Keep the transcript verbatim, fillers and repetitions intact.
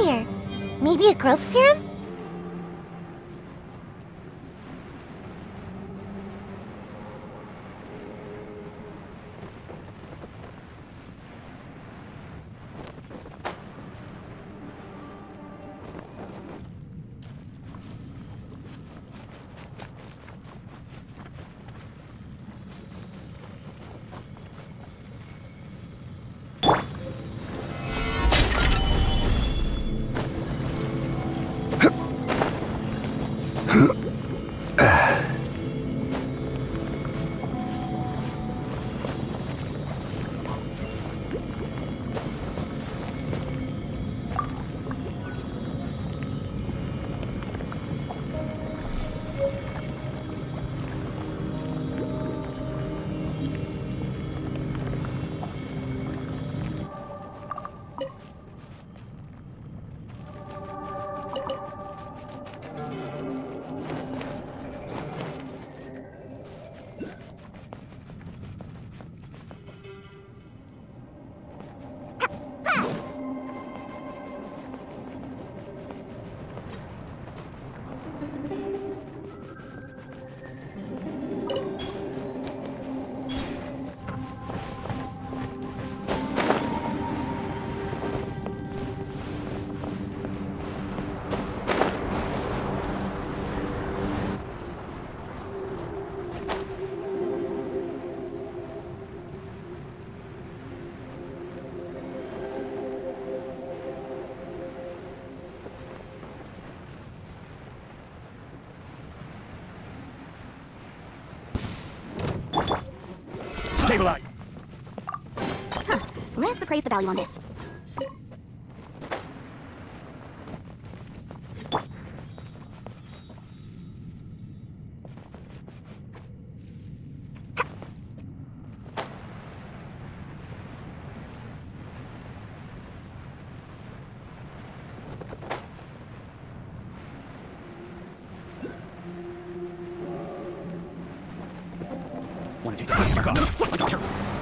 in here? Maybe a growth serum? Stabilize. Huh. Let's appraise the value on this. What did you do?